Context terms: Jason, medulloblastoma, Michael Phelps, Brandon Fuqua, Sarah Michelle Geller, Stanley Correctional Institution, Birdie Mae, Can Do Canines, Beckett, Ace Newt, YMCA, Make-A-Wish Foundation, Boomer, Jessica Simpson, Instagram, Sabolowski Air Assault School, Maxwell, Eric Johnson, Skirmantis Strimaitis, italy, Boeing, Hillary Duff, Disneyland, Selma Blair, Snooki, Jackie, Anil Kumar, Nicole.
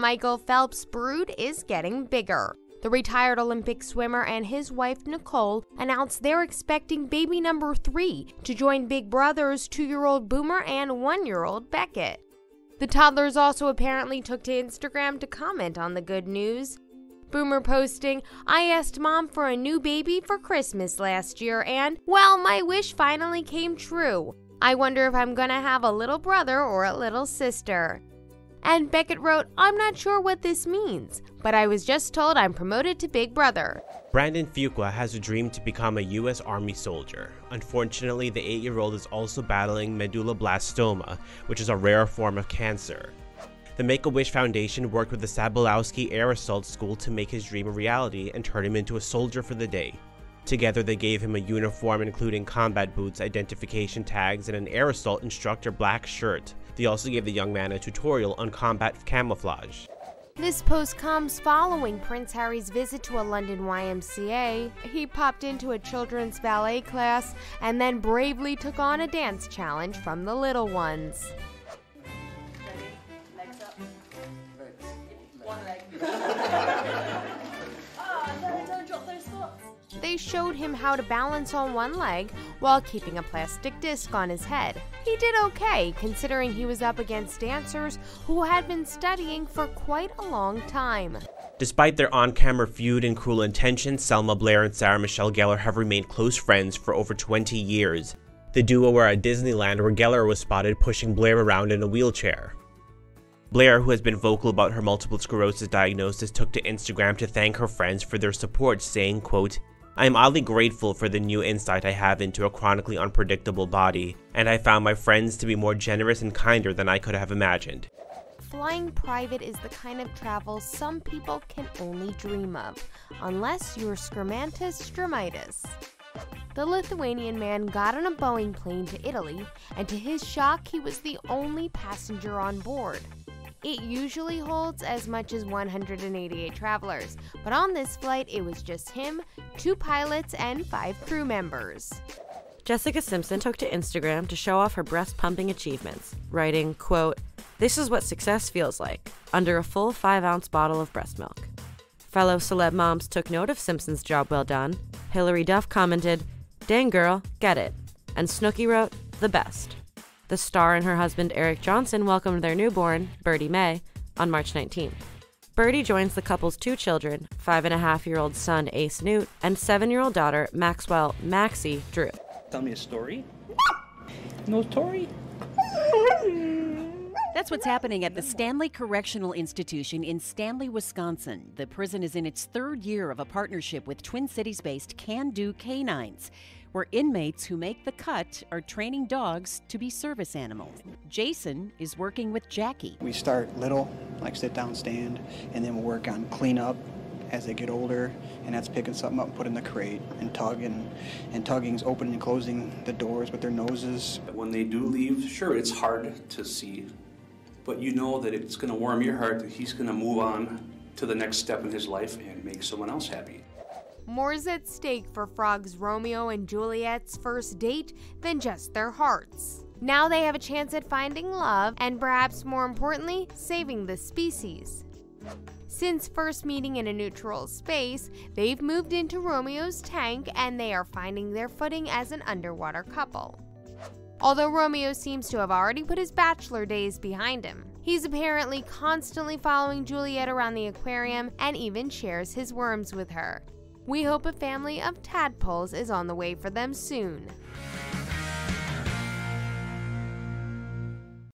Michael Phelps' brood is getting bigger. The retired Olympic swimmer and his wife, Nicole, announced they're expecting baby number 3 to join Big Brother's 2-year-old Boomer and 1-year-old Beckett. The toddlers also apparently took to Instagram to comment on the good news. Boomer posting, "I asked Mom for a new baby for Christmas last year and, well, my wish finally came true. I wonder if I'm gonna have a little brother or a little sister." And Beckett wrote, "I'm not sure what this means, but I was just told I'm promoted to Big Brother." Brandon Fuqua has a dream to become a U.S. Army soldier. Unfortunately, the 8-year-old is also battling medulloblastoma, which is a rare form of cancer. The Make-A-Wish Foundation worked with the Sabolowski Air Assault School to make his dream a reality and turn him into a soldier for the day. Together, they gave him a uniform including combat boots, identification tags, and an air assault instructor black shirt. They also gave the young man a tutorial on combat camouflage. This post comes following Prince Harry's visit to a London YMCA. He popped into a children's ballet class and then bravely took on a dance challenge from the little ones. Legs up. Legs. One leg. They showed him how to balance on one leg while keeping a plastic disc on his head. He did okay, considering he was up against dancers who had been studying for quite a long time. Despite their on-camera feud and cruel intentions, Selma Blair and Sarah Michelle Geller have remained close friends for over 20 years. The duo were at Disneyland where Geller was spotted pushing Blair around in a wheelchair. Blair, who has been vocal about her multiple sclerosis diagnosis, took to Instagram to thank her friends for their support, saying, quote, "I am oddly grateful for the new insight I have into a chronically unpredictable body, and I found my friends to be more generous and kinder than I could have imagined." Flying private is the kind of travel some people can only dream of, unless you're Skirmantis Strimaitis. The Lithuanian man got on a Boeing plane to Italy, and to his shock, he was the only passenger on board. It usually holds as much as 188 travelers, but on this flight it was just him, 2 pilots, and 5 crew members. Jessica Simpson took to Instagram to show off her breast-pumping achievements, writing, quote, "This is what success feels like, under a full 5-ounce bottle of breast milk." Fellow celeb moms took note of Simpson's job well done. Hillary Duff commented, "Dang girl, get it." And Snooki wrote, "The best." The star and her husband Eric Johnson welcomed their newborn, Birdie Mae, on March 19th. Birdie joins the couple's 2 children, 5-and-a-half-year-old son Ace Newt and 7-year-old daughter Maxwell Maxie Drew. Tell me a story. No story. That's what's happening at the Stanley Correctional Institution in Stanley, Wisconsin. The prison is in its 3rd year of a partnership with Twin Cities-based Can Do Canines, where inmates who make the cut are training dogs to be service animals. Jason is working with Jackie. We start little, like sit down, stand, and then we'll work on cleanup as they get older, and that's picking something up and putting in the crate and tug, and tugging's opening and closing the doors with their noses. When they do leave, sure, it's hard to see, but you know that it's gonna warm your heart that he's gonna move on to the next step in his life and make someone else happy. More's at stake for Frog's Romeo and Juliet's first date than just their hearts. Now they have a chance at finding love and, perhaps more importantly, saving the species. Since first meeting in a neutral space, they've moved into Romeo's tank and they are finding their footing as an underwater couple. Although Romeo seems to have already put his bachelor days behind him, he's apparently constantly following Juliet around the aquarium and even shares his worms with her. We hope a family of tadpoles is on the way for them soon.